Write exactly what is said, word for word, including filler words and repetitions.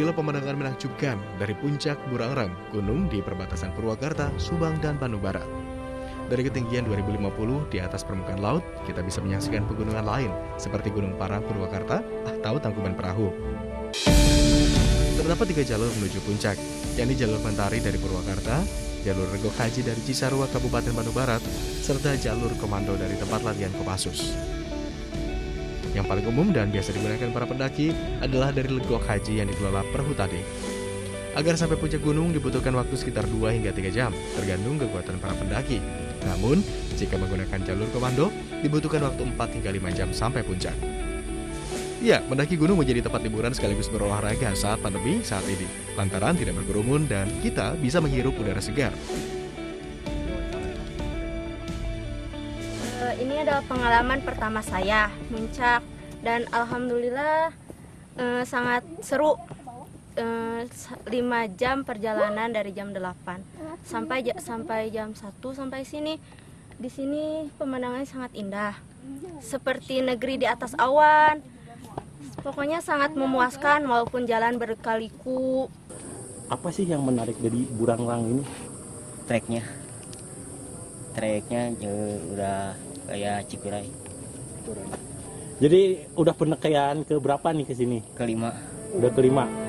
inilah pemandangan menakjubkan dari puncak Burangrang, gunung di perbatasan Purwakarta, Subang, dan Banu Barat. Dari ketinggian dua ribu lima puluh di atas permukaan laut, kita bisa menyaksikan pegunungan lain seperti Gunung Parang Purwakarta atau Tangkuban Perahu. Terdapat tiga jalur menuju puncak, yakni jalur Pantari dari Purwakarta, jalur Regok Haji dari Cisarua Kabupaten Banu Barat, serta jalur Komando dari tempat latihan Kopassus. Yang paling umum dan biasa digunakan para pendaki adalah dari Legok Haji yang dikelola Perhutani. Agar sampai puncak gunung dibutuhkan waktu sekitar dua hingga tiga jam, tergantung kekuatan para pendaki. Namun, jika menggunakan jalur komando, dibutuhkan waktu empat hingga lima jam sampai puncak. Ya, mendaki gunung menjadi tempat liburan sekaligus berolahraga saat pandemi saat ini, lantaran tidak berkerumun dan kita bisa menghirup udara segar. Ini adalah pengalaman pertama saya muncak dan alhamdulillah eh, sangat seru. eh, lima jam perjalanan dari jam delapan sampai sampai jam satu sampai sini. Di sini pemandangannya sangat indah, seperti negeri di atas awan. Pokoknya sangat memuaskan walaupun jalan berkaliku. Apa sih yang menarik dari Burangrang ini? Treknya. Treknya eh, udah kayak Cikurai. Jadi udah pendakian ke berapa nih ke sini? Kelima. Udah kelima.